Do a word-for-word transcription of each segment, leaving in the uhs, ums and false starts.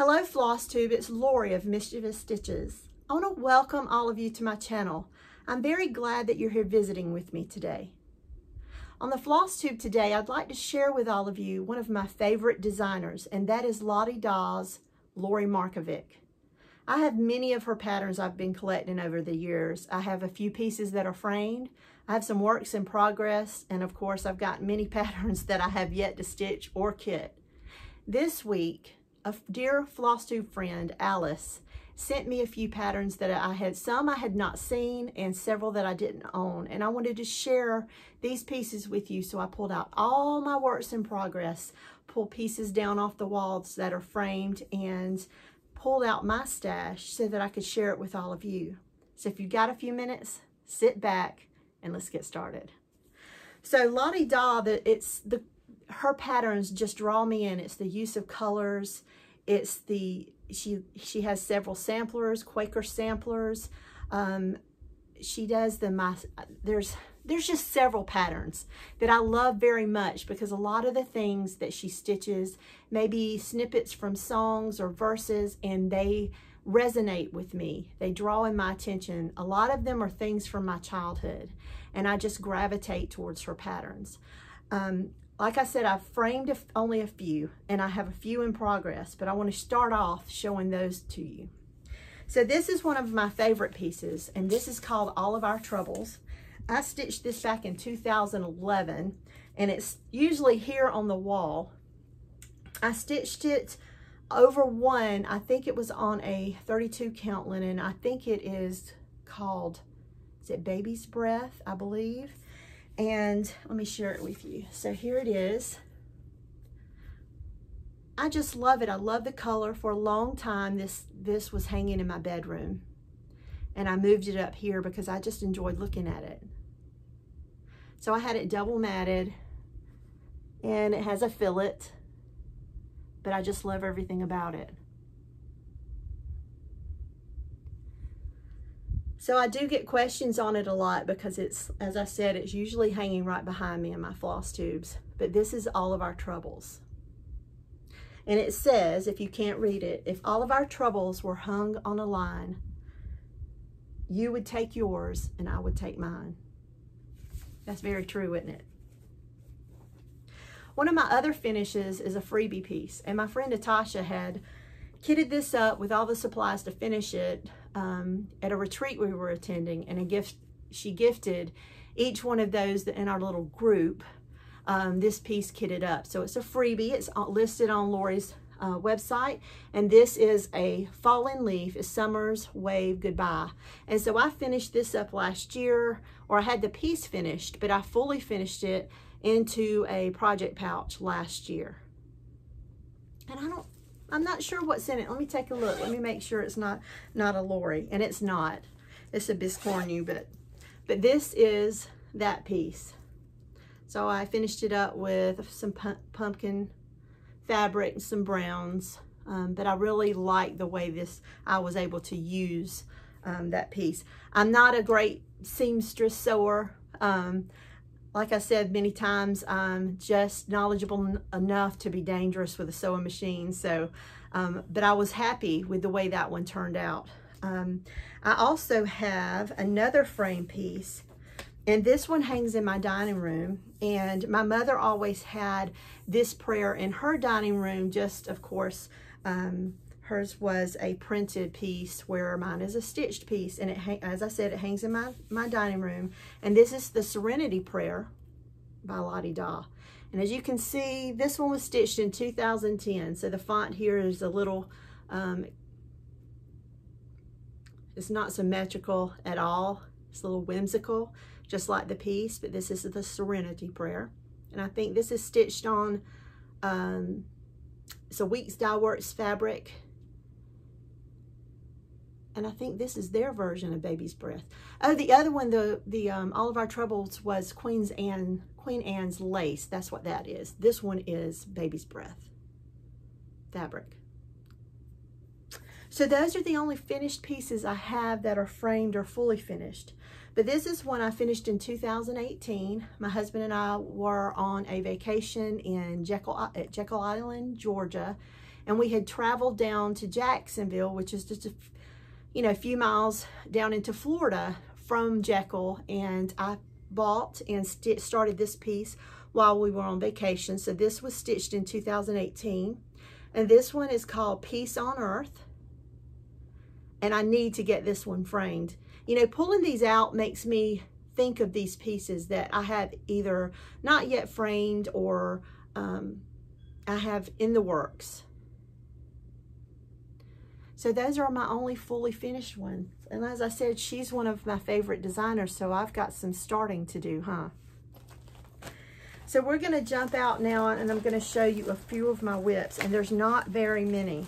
Hello Flosstube, it's Lori of Mischievous Stitches. I want to welcome all of you to my channel. I'm very glad that you're here visiting with me today. On the Flosstube today, I'd like to share with all of you one of my favorite designers, and that is Lottie Dawes, Lori Markovich. I have many of her patterns I've been collecting over the years. I have a few pieces that are framed, I have some works in progress, and of course I've got many patterns that I have yet to stitch or kit. This week, a dear Flosstube friend, Alice, sent me a few patterns that I had, some I had not seen and several that I didn't own, and I wanted to share these pieces with you, so I pulled out all my works in progress, pulled pieces down off the walls that are framed, and pulled out my stash so that I could share it with all of you. So if you've got a few minutes, sit back and let's get started. So Lottie Daw, it's the her patterns just draw me in. It's the use of colors. It's the she she has several samplers, Quaker samplers. Um, she does the my there's there's just several patterns that I love very much, because a lot of the things that she stitches may be snippets from songs or verses, and they resonate with me. They draw in my attention. A lot of them are things from my childhood, and I just gravitate towards her patterns. Um, like I said, I've framed only a few, and I have a few in progress, but I want to start off showing those to you. So this is one of my favorite pieces, and this is called All of Our Troubles. I stitched this back in two thousand eleven, and it's usually here on the wall. I stitched it over one, I think it was on a thirty-two count linen. I think it is called, is it Baby's Breath, I believe. And let me share it with you. So here it is. I just love it. I love the color. For a long time, this, this was hanging in my bedroom, and I moved it up here because I just enjoyed looking at it. So I had it double matted, and it has a fillet, but I just love everything about it. So I do get questions on it a lot because it's, as I said, it's usually hanging right behind me in my floss tubes, but this is All of Our Troubles. And it says, if you can't read it, if all of our troubles were hung on a line, you would take yours and I would take mine. That's very true, isn't it? One of my other finishes is a freebie piece, and my friend Natasha had kitted this up with all the supplies to finish it um, at a retreat we were attending, and a gift she gifted each one of those in our little group. Um, this piece kitted up, so it's a freebie. It's listed on Lori's Uh, website, and this is a Fallen Leaf is Summer's Wave Goodbye. And so I finished this up last year, or I had the piece finished, but I fully finished it into a project pouch last year. And I don't, I'm not sure what's in it. Let me take a look. Let me make sure it's not not a Lori, and it's not. It's a Biscornu, but but this is that piece. So I finished it up with some pu pumpkin fabric and some browns, um, but I really like the way this, I was able to use um, that piece. I'm not a great seamstress sewer. Um, like I said many times, I'm just knowledgeable enough to be dangerous with a sewing machine, so, um, but I was happy with the way that one turned out. Um, I also have another frame piece, and this one hangs in my dining room, and my mother always had this prayer in her dining room. Just, of course, um, hers was a printed piece where mine is a stitched piece, and it, as I said, it hangs in my, my dining room, and this is the Serenity Prayer by Lottie Daw. And as you can see, this one was stitched in two thousand ten, so the font here is a little, um, it's not symmetrical at all, it's a little whimsical, just like the piece, but this is the Serenity Prayer. And I think this is stitched on, um, it's a Weeks Dye Works fabric. And I think this is their version of Baby's Breath. Oh, the other one, the, the um, All of Our Troubles was Queen's Anne, Queen Anne's lace. That's what that is. This one is Baby's Breath fabric. So those are the only finished pieces I have that are framed or fully finished. But this is one I finished in two thousand eighteen. My husband and I were on a vacation in Jekyll, at Jekyll Island, Georgia, and we had traveled down to Jacksonville, which is just a, you know, a few miles down into Florida from Jekyll, and I bought and st started this piece while we were on vacation. So this was stitched in two thousand eighteen, and this one is called Peace on Earth, and I need to get this one framed. You know, pulling these out makes me think of these pieces that I have either not yet framed or um, I have in the works. So those are my only fully finished ones. And as I said, she's one of my favorite designers, so I've got some starting to do, huh? So we're gonna jump out now, and I'm gonna show you a few of my whips, and there's not very many.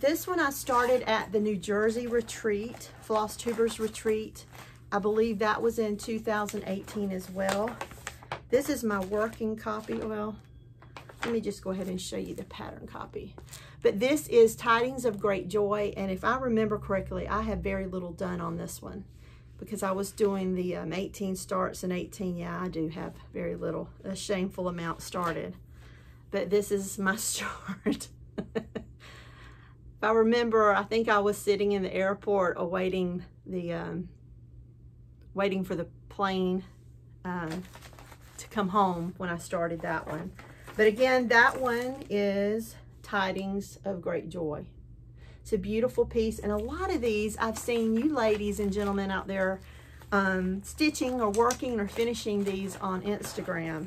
This one I started at the New Jersey retreat, Floss Tubers retreat. I believe that was in two thousand eighteen as well. This is my working copy. Well, let me just go ahead and show you the pattern copy. But this is Tidings of Great Joy, and if I remember correctly, I have very little done on this one, because I was doing the um, eighteen starts and eighteen, yeah, I do have very little, a shameful amount started. But this is my start. If I remember, I think I was sitting in the airport awaiting the, um, waiting for the plane uh, to come home when I started that one. But again, that one is Tidings of Great Joy. It's a beautiful piece, and a lot of these I've seen you ladies and gentlemen out there um, stitching or working or finishing these on Instagram.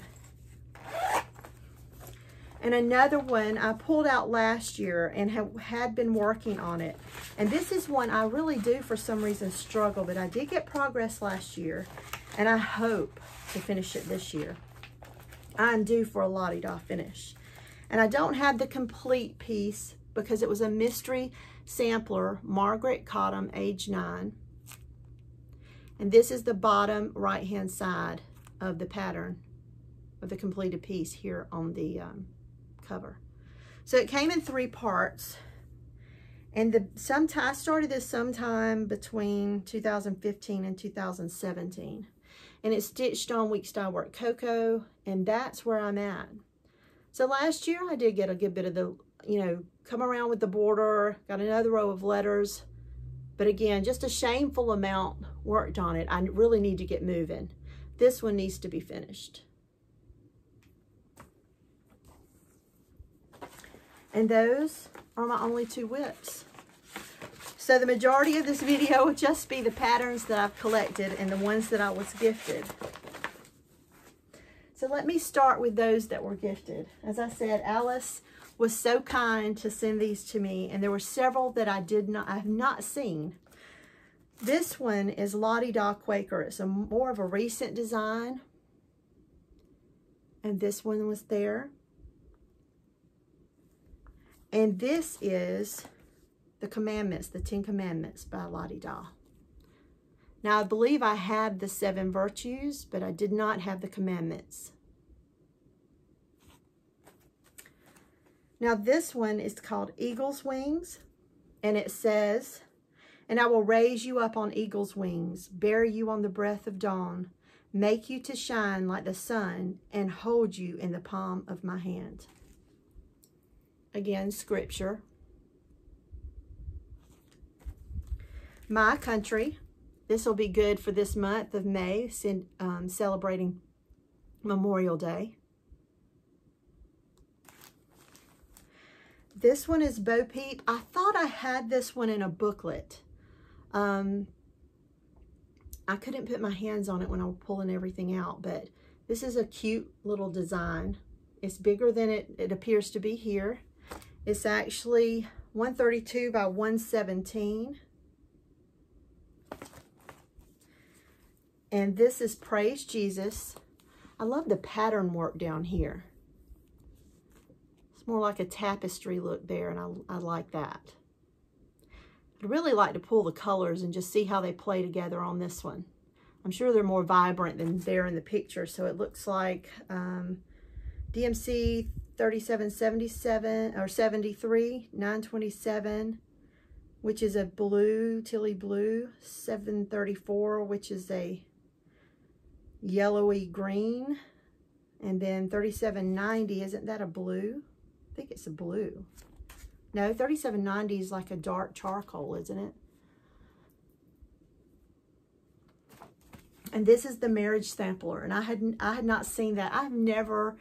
And another one I pulled out last year and have, had been working on it. And this is one I really do for some reason struggle, but I did get progress last year, and I hope to finish it this year. I'm due for a La-D-Da finish. And I don't have the complete piece, because it was a mystery sampler, Margaret Cottam, age nine. And this is the bottom right-hand side of the pattern of the completed piece here on the um, cover. So it came in three parts. And the some I started this sometime between two thousand fifteen and two thousand seventeen. And it's stitched on Weeks Dye Works Cocoa, and that's where I'm at. So last year I did get a good bit of the, you know, come around with the border, got another row of letters, but again, just a shameful amount worked on it. I really need to get moving. This one needs to be finished. And those are my only two whips. So the majority of this video will just be the patterns that I've collected and the ones that I was gifted. So let me start with those that were gifted. As I said, Alice was so kind to send these to me, and there were several that I did not, I have not seen. This one is La-D-Da Quaker. It's a more of a recent design, and this one was there. And this is the Commandments, the Ten Commandments by La-D-Da. Now, I believe I had the seven virtues, but I did not have the commandments. Now, this one is called Eagle's Wings, and it says, "And I will raise you up on eagle's wings, bear you on the breath of dawn, make you to shine like the sun, and hold you in the palm of my hand." Again, scripture. My Country. This will be good for this month of May, um, celebrating Memorial Day. This one is Bo Peep. I thought I had this one in a booklet. Um, I couldn't put my hands on it when I was pulling everything out, but this is a cute little design. It's bigger than it, it appears to be here. It's actually one thirty-two by one seventeen. And this is Praise Jesus. I love the pattern work down here. It's more like a tapestry look there, and I, I like that. I'd really like to pull the colors and just see how they play together on this one. I'm sure they're more vibrant than there in the picture, so it looks like um, D M C thirty-seven seventy-seven or seventy-three nine twenty-seven, which is a blue, Tilly blue, seven thirty-four, which is a yellowy green, And then thirty-seven ninety, isn't that a blue? I think it's a blue. No, thirty-seven ninety is like a dark charcoal, isn't it? And this is the marriage sampler. And I had, I had not seen that. I've never,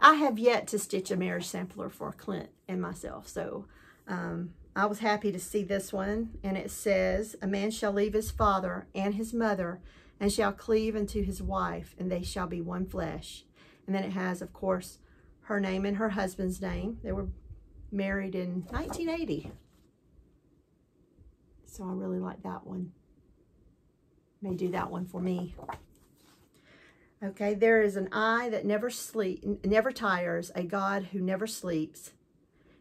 I have yet to stitch a marriage sampler for Clint and myself. So um, I was happy to see this one. And it says, a man shall leave his father and his mother and shall cleave unto his wife, and they shall be one flesh. And then it has, of course, her name and her husband's name. They were married in nineteen eighty. So I really like that one. May do that one for me. Okay, there is an eye that never sleep, never tires, a God who never sleeps.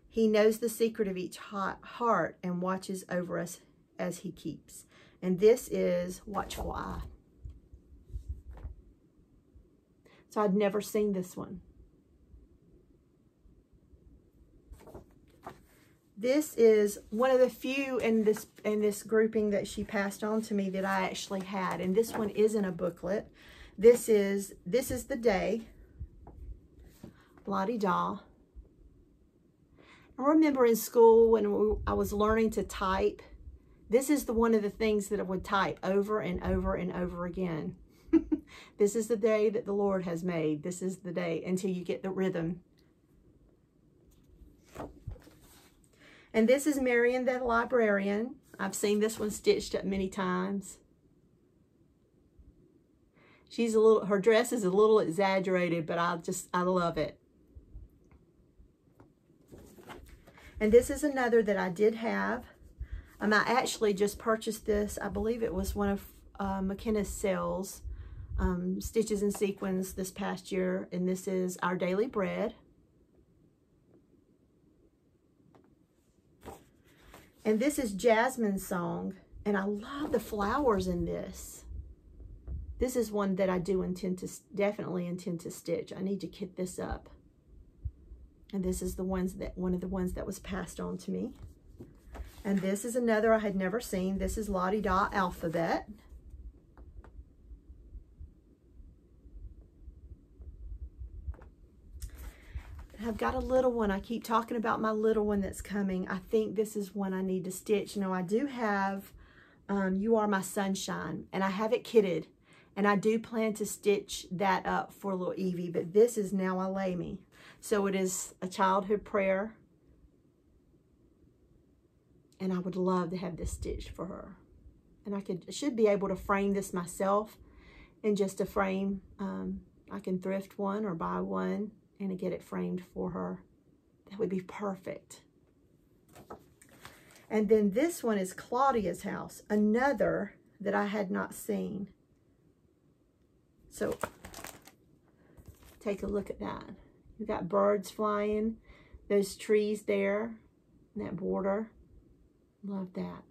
He knows the secret of each hot heart and watches over us as he keeps. And this is Watchful Eye. So I'd never seen this one. This is one of the few in this in this grouping that she passed on to me that I actually had, and this one isn't a booklet. This is this is the day, La-D-Da. I remember in school when I was learning to type, this is the one of the things that I would type over and over and over again. This is the day that the Lord has made. This is the day, until you get the rhythm. And this is Marion the Librarian. I've seen this one stitched up many times. She's a little, her dress is a little exaggerated, but I just, I love it. And this is another that I did have. Um, I actually just purchased this. I believe it was one of uh, McKenna's sales, um, Stitches and Sequins, this past year. And this is Our Daily Bread. And this is Jasmine's Song, and I love the flowers in this. This is one that I do intend to, definitely intend to stitch. I need to kit this up. And this is the ones that, one of the ones that was passed on to me. And this is another I had never seen. This is La-D-Da Alphabet. I've got a little one. I keep talking about my little one that's coming. I think this is one I need to stitch. Now, I do have um, You Are My Sunshine, and I have it kitted, and I do plan to stitch that up for little Evie, but this is Now I Lay Me. So it is a childhood prayer, and I would love to have this stitched for her. And I could should be able to frame this myself, and just a frame. Um, I can thrift one or buy one and to get it framed for her. That would be perfect. And then this one is Claudia's House, another that I had not seen. So take a look at that. You've got birds flying, those trees there, and that border. Love that.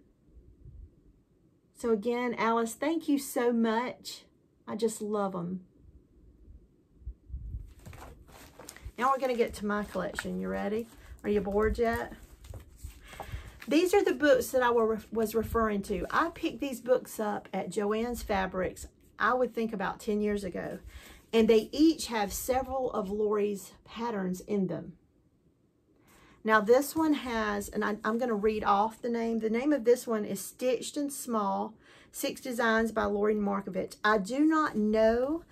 So again, Alice, thank you so much. I just love them. Now we're going to get to my collection. You ready? Are you bored yet? These are the books that I was referring to. I picked these books up at Joanne's Fabrics, I would think about ten years ago. And they each have several of Lori's patterns in them. Now this one has, and I, I'm going to read off the name. The name of this one is Stitched and Small, Six Designs by Lori Markovich. I do not know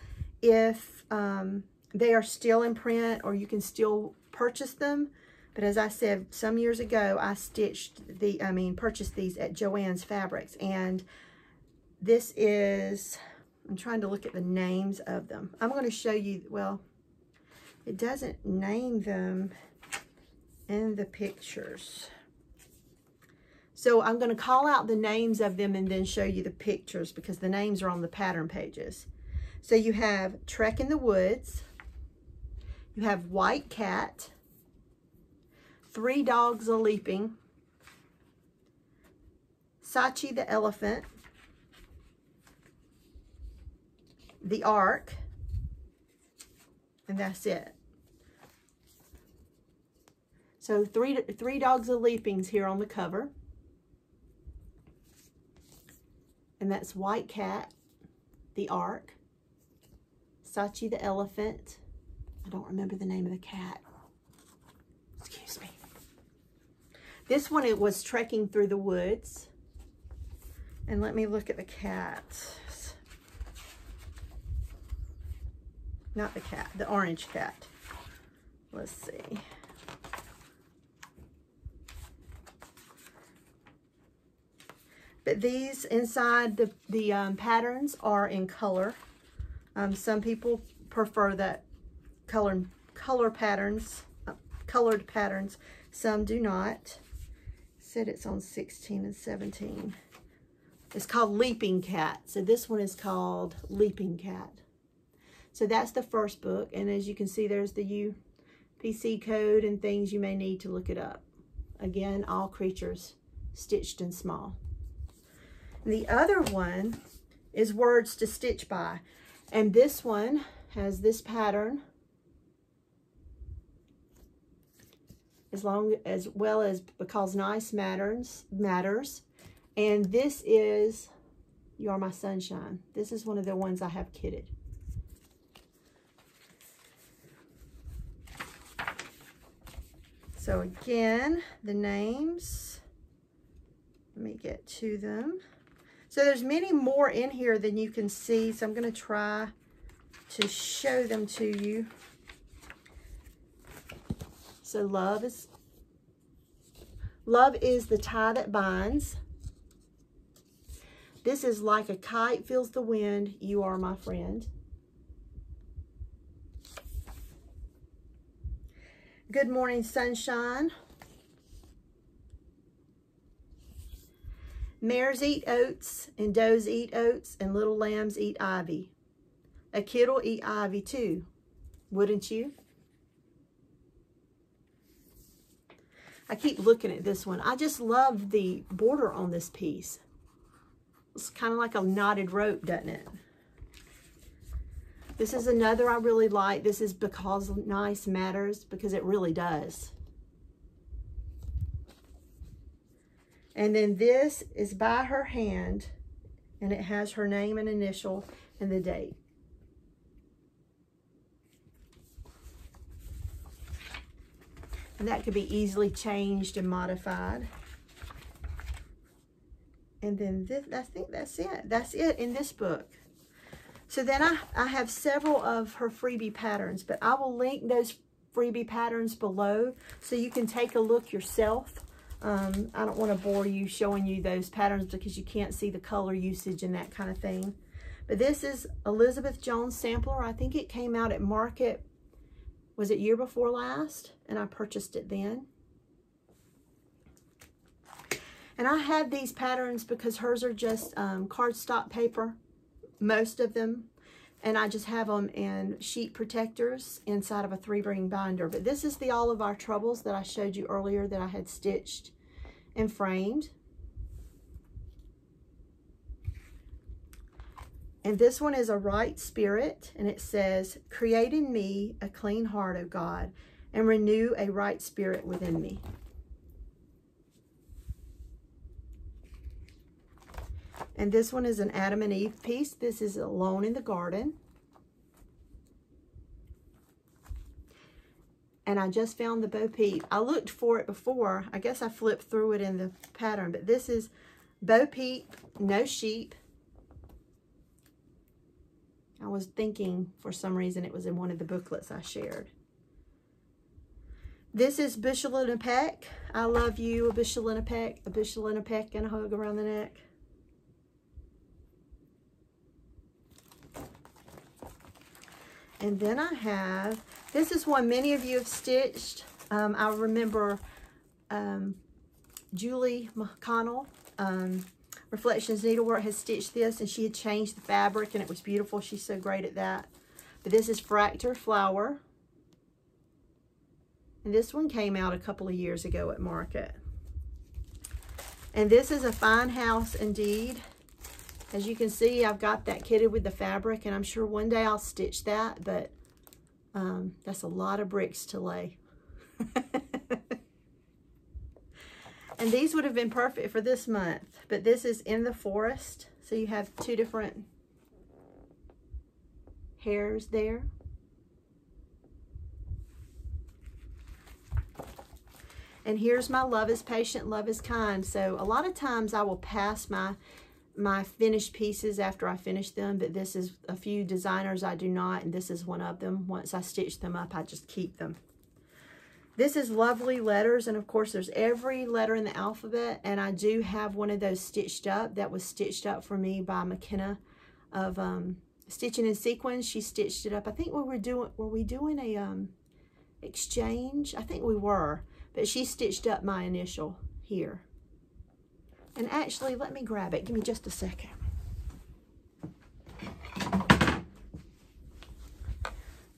if... Um, They are still in print, or you can still purchase them. But as I said, some years ago, I stitched the, I mean, purchased these at Joanne's Fabrics. And this is, I'm trying to look at the names of them. I'm going to show you, well, it doesn't name them in the pictures. So I'm going to call out the names of them and then show you the pictures, because the names are on the pattern pages. So you have Trek in the Woods. You have White Cat, Three Dogs A-Leaping, Sachi the Elephant, The Ark, and that's it. So three, three Dogs A-Leaping's here on the cover. And that's White Cat, The Ark, Sachi the Elephant, I don't remember the name of the cat. Excuse me. This one, it was Trekking Through the Woods. And let me look at the cat. Not the cat, the orange cat. Let's see. But these inside the, the um, patterns are in color. Um, some people prefer that color, color patterns, uh, colored patterns. Some do not. Said it's on sixteen and seventeen. It's called Leaping Cat. So this one is called Leaping Cat. So that's the first book. And as you can see, there's the U P C code and things you may need to look it up. Again, all creatures, Stitched and Small. And the other one is Words to Stitch By. And this one has this pattern, as long as well as Because Nice Matters, matters. And this is You Are My Sunshine. This is one of the ones I have kitted. So again, the names, let me get to them. So there's many more in here than you can see, so I'm going to try to show them to you. So love is, love is the tie that binds. This is Like a Kite Feels the Wind, You Are My Friend. Good Morning Sunshine. Mares Eat Oats and Does Eat Oats and Little Lambs Eat Ivy. A kid'll eat ivy too, wouldn't you? I keep looking at this one. I just love the border on this piece. It's kind of like a knotted rope, doesn't it? This is another I really like. This is Because Nice Matters, because it really does. And then this is By Her Hand, and it has her name and initial and the date. And that could be easily changed and modified. And then this, I think that's it. That's it in this book. So then I, I have several of her freebie patterns, but I will link those freebie patterns below so you can take a look yourself. Um, I don't want to bore you showing you those patterns because you can't see the color usage and that kind of thing. But this is Elizabeth Jones Sampler. I think it came out at market, was it year before last? And I purchased it then. And I had these patterns because hers are just um, cardstock paper, most of them. And I just have them in sheet protectors inside of a three-ring binder. But this is the All of Our Troubles that I showed you earlier that I had stitched and framed. And this one is A Right Spirit. And it says, "Create in me a clean heart, O God, and renew a right spirit within me." And this one is an Adam and Eve piece. This is Alone in the Garden. And I just found the Bo Peep. I looked for it before. I guess I flipped through it in the pattern. But this is Bo Peep, No Sheep. I was thinking for some reason it was in one of the booklets I shared. This is Bichelina Peck. I love you, a Bichelina Peck. A Bichelina Peck and a hug around the neck. And then I have, this is one many of you have stitched. Um, I remember um, Julie McConnell, um, Reflections Needlework, has stitched this, and she had changed the fabric, and it was beautiful. She's so great at that. But this is Fracture Flower. And this one came out a couple of years ago at market. And this is A Fine House Indeed. As you can see, I've got that kitted with the fabric, and I'm sure one day I'll stitch that, but um, that's a lot of bricks to lay. And these would have been perfect for this month, but this is In the Forest. So you have two different hairs there. And here's my love is patient, love is kind. So a lot of times I will pass my my finished pieces after I finish them, but this is a few designers I do not, and this is one of them. Once I stitch them up, I just keep them. This is lovely letters, and of course there's every letter in the alphabet, and I do have one of those stitched up that was stitched up for me by McKenna of um, Stitching and Sequins. She stitched it up. I think we were doing, were we doing a um, exchange? I think we were, but she stitched up my initial here. And actually, let me grab it. Give me just a second.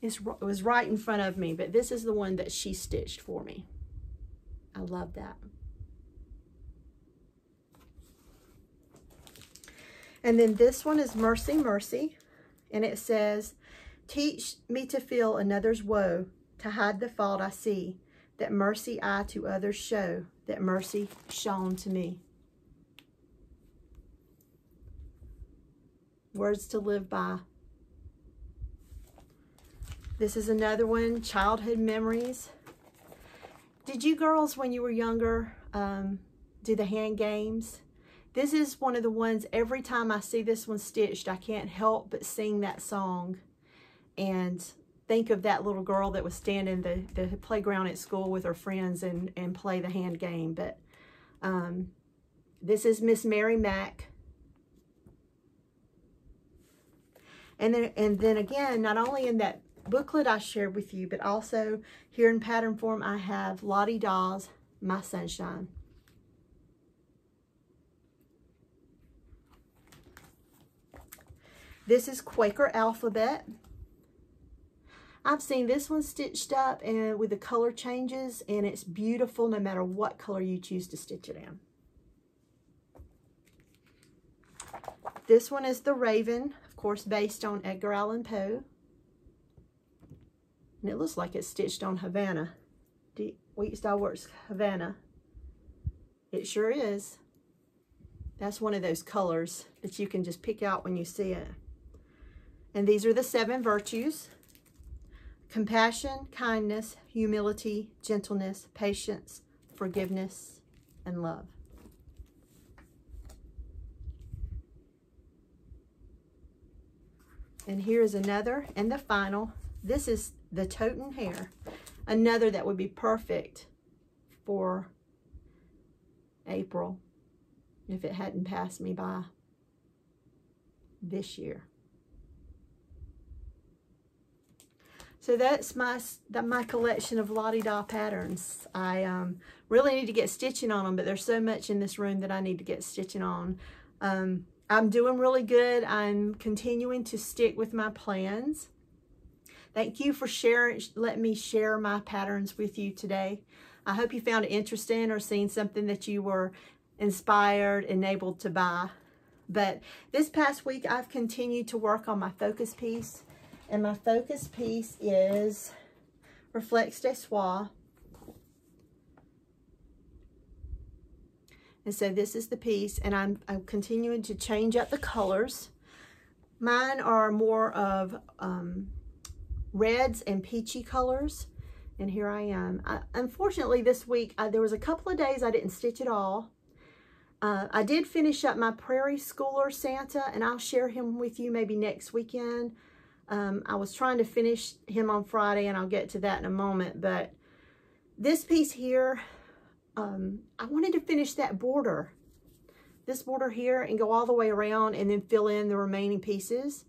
It's, it was right in front of me, but this is the one that she stitched for me. I love that. And then this one is Mercy, Mercy. And it says, teach me to feel another's woe, to hide the fault I see, that mercy I to others show, that mercy shown to me. Words to live by. This is another one, childhood memories. Did you girls, when you were younger, um, do the hand games? This is one of the ones, every time I see this one stitched, I can't help but sing that song and think of that little girl that was standing the, the playground at school with her friends and, and play the hand game. But um, this is Miss Mary Mack. And then, and then again, not only in that booklet I shared with you, but also here in pattern form, I have Lottie Dawes, My Sunshine. This is Quaker Alphabet. I've seen this one stitched up and with the color changes, and it's beautiful no matter what color you choose to stitch it in. This one is The Raven, of course, based on Edgar Allan Poe. And it looks like it's stitched on Havana. Weeks Dye Works Havana. It sure is. That's one of those colors that you can just pick out when you see it. And these are the seven virtues. Compassion, kindness, humility, gentleness, patience, forgiveness, and love. And here is another and the final. This is the Tote and Hair, another that would be perfect for April if it hadn't passed me by this year. So that's my that my collection of La-D-Da patterns. I um, really need to get stitching on them, but there's so much in this room that I need to get stitching on. Um, I'm doing really good. I'm continuing to stick with my plans. Thank you for sharing, let me share my patterns with you today. I hope you found it interesting or seen something that you were inspired, enabled to buy. But this past week, I've continued to work on my focus piece. And my focus piece is Reflecs de Soie. And so this is the piece, and I'm, I'm continuing to change up the colors. Mine are more of um, reds and peachy colors, and here I am. I, unfortunately, this week, I, there was a couple of days I didn't stitch at all. Uh, I did finish up my Prairie Schooler Santa, and I'll share him with you maybe next weekend. Um, I was trying to finish him on Friday, and I'll get to that in a moment, but this piece here, um, I wanted to finish that border, this border here, and go all the way around and then fill in the remaining pieces.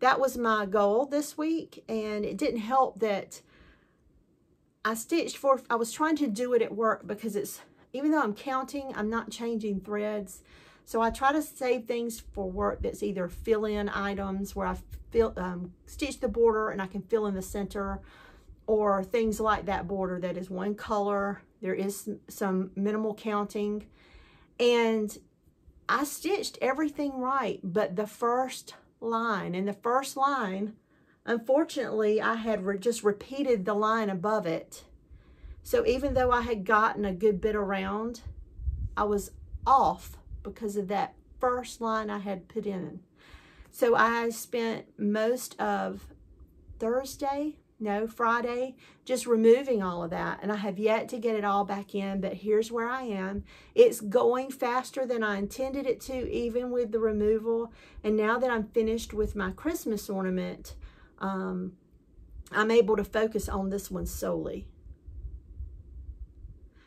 That was my goal this week, and it didn't help that I stitched for, I was trying to do it at work because it's, even though I'm counting, I'm not changing threads. So I try to save things for work that's either fill-in items where I fill, um, stitch the border and I can fill in the center, or things like that border that is one color. There is some minimal counting. And I stitched everything right but the first line. And the first line, unfortunately, I had re- just repeated the line above it. So even though I had gotten a good bit around, I was off because of that first line I had put in. So I spent most of Thursday, no, Friday, just removing all of that. And I have yet to get it all back in, but here's where I am. It's going faster than I intended it to, even with the removal. And now that I'm finished with my Christmas ornament, um, I'm able to focus on this one solely.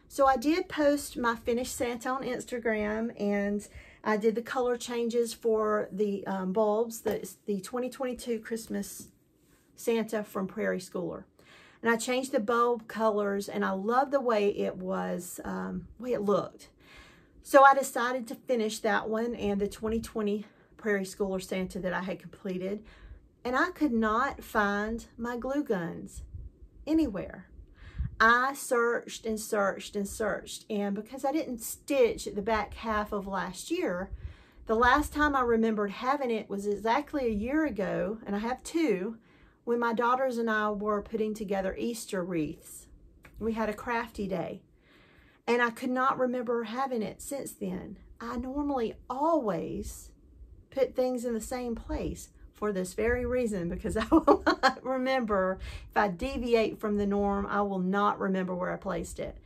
So I did post my finished Santa on Instagram, and I did the color changes for the um, bulbs, the, the twenty twenty-two Christmas Santa from Prairie Schooler. And I changed the bulb colors, and I love the way it was, um, way it looked. So I decided to finish that one and the twenty twenty Prairie Schooler Santa that I had completed. And I could not find my glue guns anywhere. I searched and searched and searched, and because I didn't stitch at the back half of last year, the last time I remembered having it was exactly a year ago, and I have two, when my daughters and I were putting together Easter wreaths. We had a crafty day, and I could not remember having it since then. I normally always put things in the same place for this very reason, because I will not remember. If I deviate from the norm, I will not remember where I placed it.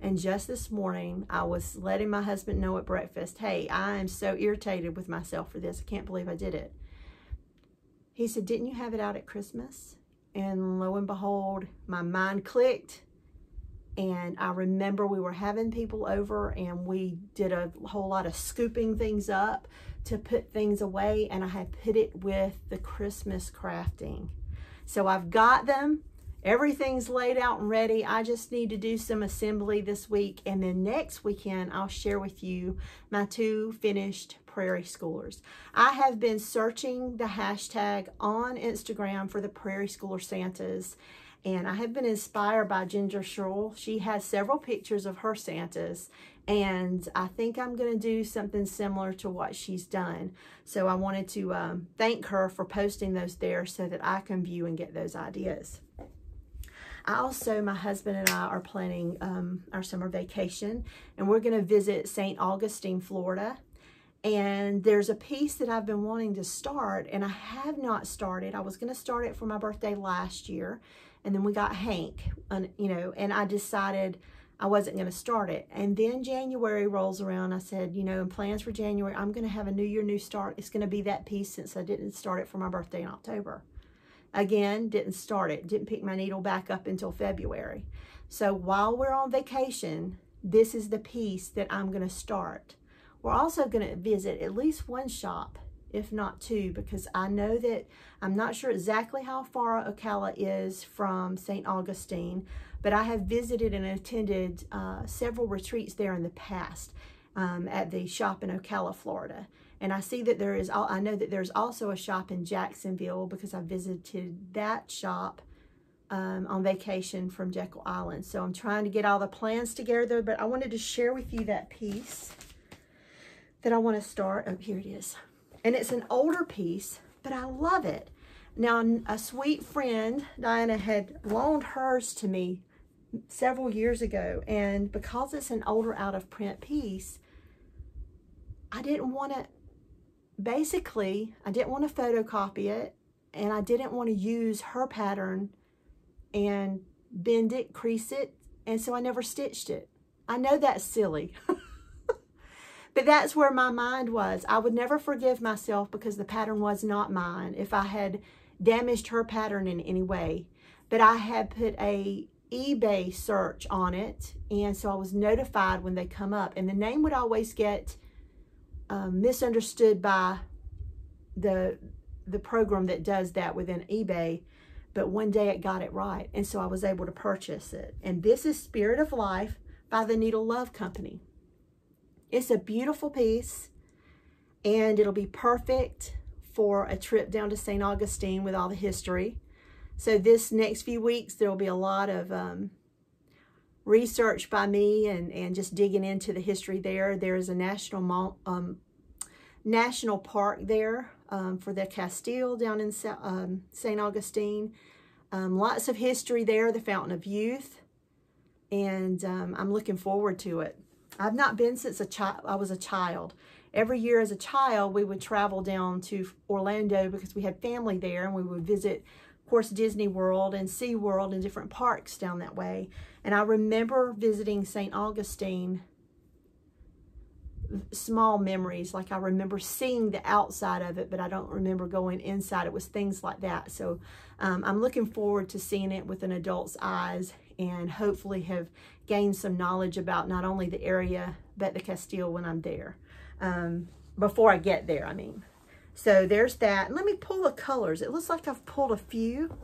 And just this morning, I was letting my husband know at breakfast, hey, I am so irritated with myself for this. I can't believe I did it. He said, didn't you have it out at Christmas? And lo and behold, my mind clicked. And I remember we were having people over, and we did a whole lot of scooping things up to put things away, and I have put it with the Christmas crafting. So I've got them. Everything's laid out and ready. I just need to do some assembly this week, and then next weekend I'll share with you my two finished Prairie Schoolers. I have been searching the hashtag on Instagram for the Prairie Schooler Santas, and I have been inspired by Ginger Sherrill. She has several pictures of her Santas, and I think I'm going to do something similar to what she's done. So I wanted to um, thank her for posting those there so that I can view and get those ideas. I also, my husband and I are planning um, our summer vacation, and we're going to visit Saint Augustine, Florida. And there's a piece that I've been wanting to start, and I have not started. I was going to start it for my birthday last year, and then we got Hank, and, you know, and I decided I wasn't going to start it. And then January rolls around. I said, you know, in plans for January, I'm going to have a new year, new start. It's going to be that piece, since I didn't start it for my birthday in October. Again, didn't start it. Didn't pick my needle back up until February. So while we're on vacation, this is the piece that I'm going to start. We're also going to visit at least one shop, if not two, because I know that I'm not sure exactly how far Ocala is from Saint Augustine, but I have visited and attended uh, several retreats there in the past um, at the shop in Ocala, Florida. And I see that there is, I know that there's also a shop in Jacksonville, because I visited that shop um, on vacation from Jekyll Island. So I'm trying to get all the plans together, but I wanted to share with you that piece that I want to start. Oh, here it is. And it's an older piece, but I love it. Now, a sweet friend, Diana, had loaned hers to me several years ago, and because it's an older out-of-print piece, I didn't want to, basically, I didn't want to photocopy it, and I didn't want to use her pattern and bend it, crease it, and so I never stitched it. I know that's silly. But that's where my mind was. I would never forgive myself because the pattern was not mine if I had damaged her pattern in any way. But I had put a eBay search on it, and so I was notified when they come up. And the name would always get um, misunderstood by the, the program that does that within eBay. But one day it got it right, and so I was able to purchase it. And this is Spirit of Life by the Needle Love Company. It's a beautiful piece, and it'll be perfect for a trip down to Saint Augustine with all the history. So this next few weeks, there'll be a lot of um, research by me and, and just digging into the history there. There is a national, um, national park there um, for the Castile down in um, Saint Augustine. Um, lots of history there, the Fountain of Youth, and um, I'm looking forward to it. I've not been since a child. I was a child. Every year as a child, we would travel down to Orlando because we had family there, and we would visit course, Disney World and SeaWorld and different parks down that way. And I remember visiting Saint Augustine, small memories, like I remember seeing the outside of it, but I don't remember going inside. It was things like that. So um, I'm looking forward to seeing it with an adult's eyes and hopefully have gained some knowledge about not only the area, but the Castile when I'm there, um, before I get there, I mean. So there's that. And let me pull the colors. It looks like I've pulled a few.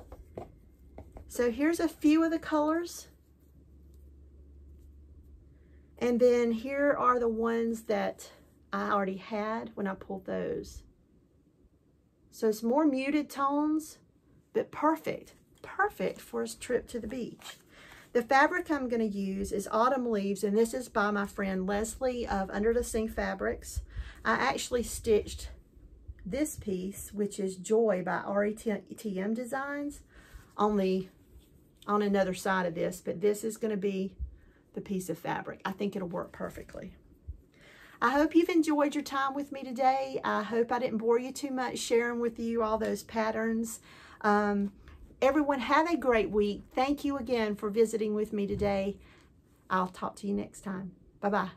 So here's a few of the colors. And then here are the ones that I already had when I pulled those. So it's more muted tones, but perfect, perfect for a trip to the beach. The fabric I'm going to use is Autumn Leaves, and this is by my friend Leslie of Under the Sink Fabrics. I actually stitched this piece, which is Joy by R E T M Designs, on, the, on another side of this, but this is going to be the piece of fabric. I think it'll work perfectly. I hope you've enjoyed your time with me today. I hope I didn't bore you too much sharing with you all those patterns. Um, everyone have a great week. Thank you again for visiting with me today. I'll talk to you next time. Bye-bye.